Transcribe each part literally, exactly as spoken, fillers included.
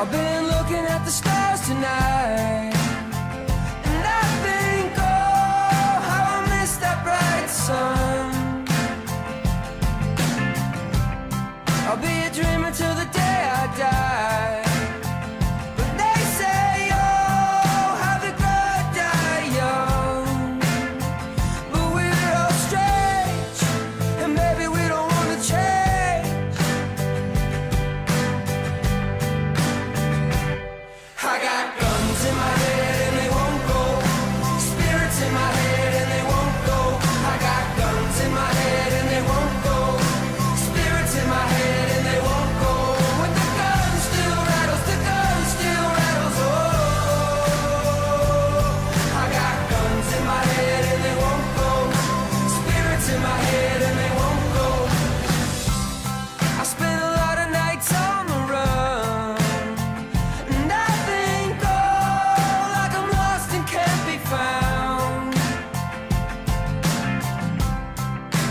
I've been looking at the stars tonight, and I think, oh, how I miss that bright sun. I'll be a dreamer till the day I die. But they say, oh, how the good die young. But we're all strange, and maybe we don't want to change. I got guns in my head and they won't go. Spirits in my head and they won't go. I got guns in my head and they won't go. Spirits in my head.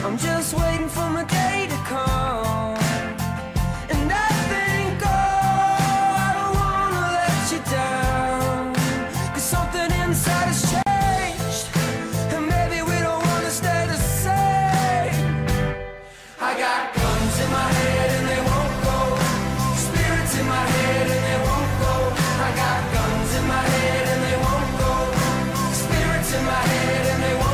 I'm just waiting for my day to come, and I think, oh, I don't wanna let you down. Cause something inside has changed, and maybe we don't wanna stay the same. I got guns in my head and they won't go. Spirits in my head and they won't go. I got guns in my head and they won't go. Spirits in my head and they won't go.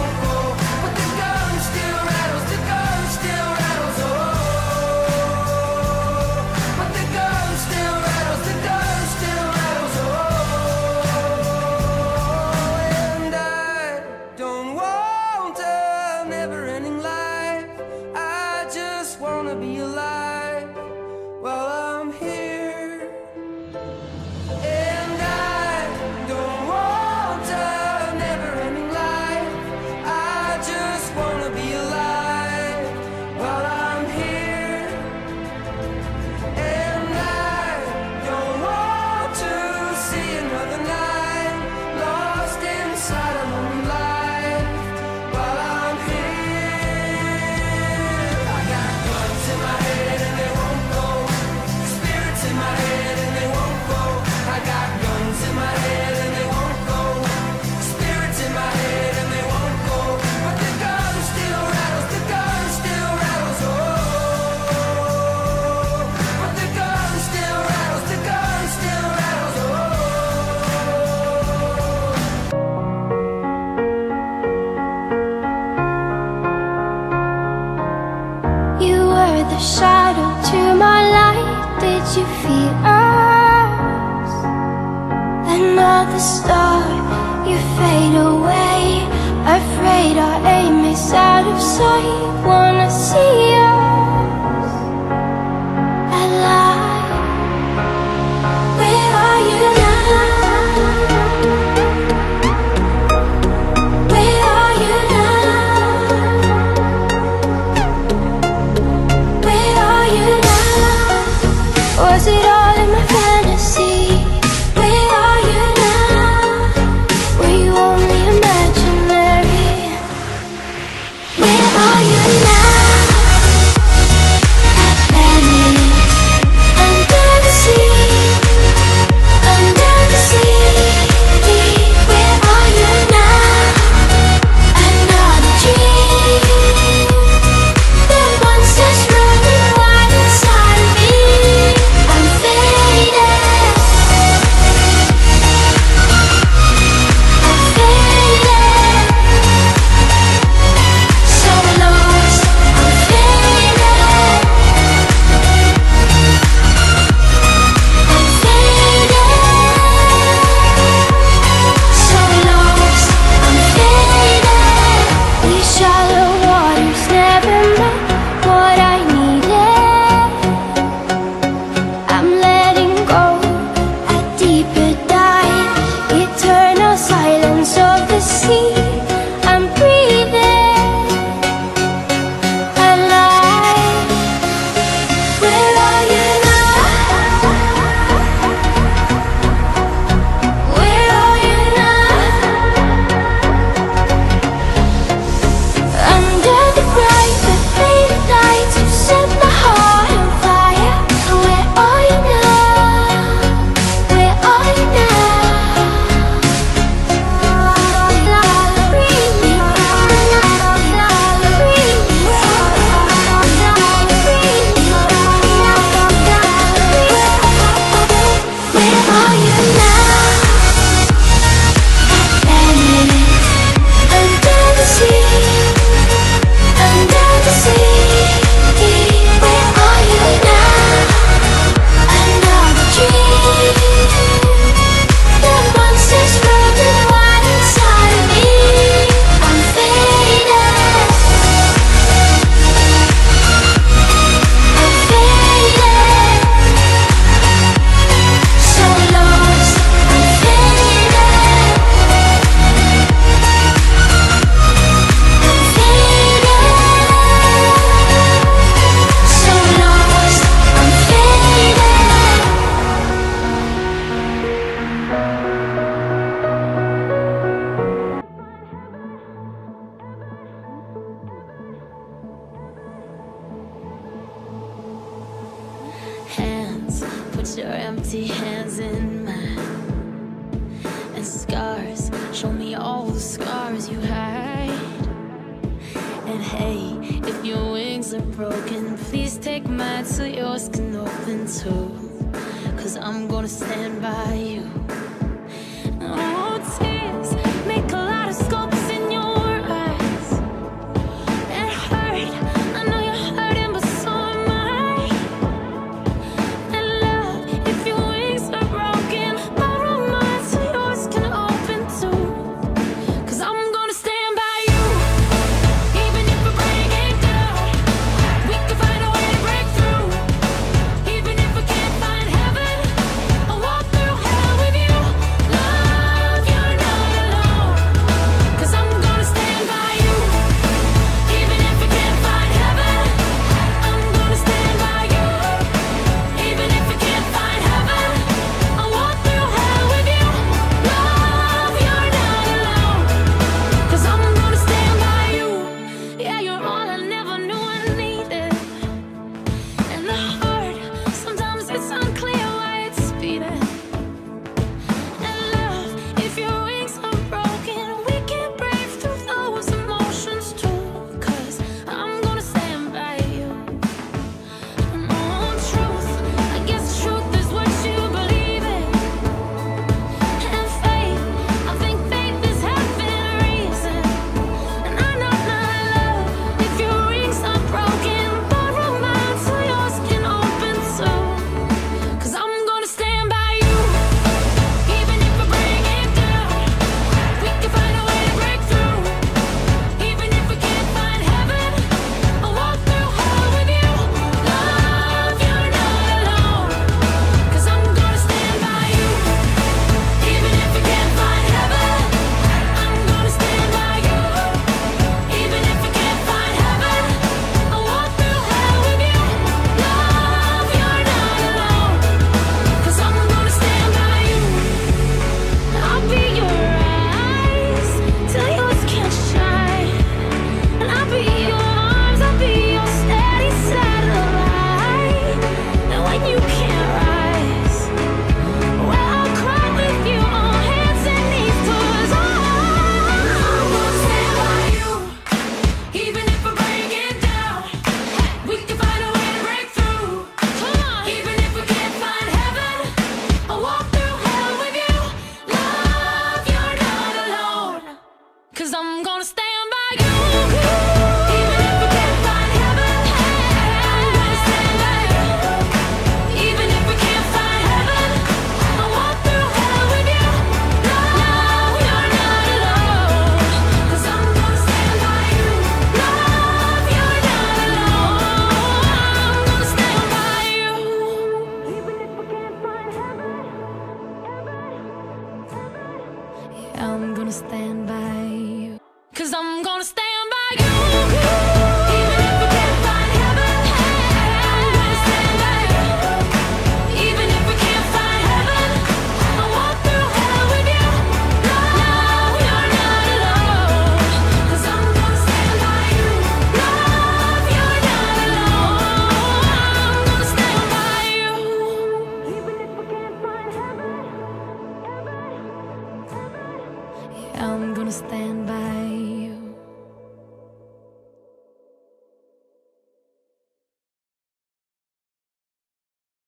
Be alive while I'm here, and I don't want a never-ending life. I just want to be alive while I'm here, and I don't want to see another night lost inside a lonely life while I'm here. I got in my head and they won't go. Spirits in my head and they won't go. I got guns in my head and they won't go. Spirits in my head and they won't go. But the gun still rattles, the gun still rattles, oh. But the gun still rattles, the gun still rattles, oh. The shadow to my light, did you feel us? Another star, you fade away. Afraid our aim is out of sight. Wanna see us alive. Where are you now? Was it all in my fantasy? Where are you now? Just your empty hands in mine, and scars, show me all the scars you hide. And hey, if your wings are broken, please take mine till yours can open too, 'cause I'm gonna stand by you. Oh, tears make a lot of scope. I'm gonna stand by you, 'cause I'm gonna stand.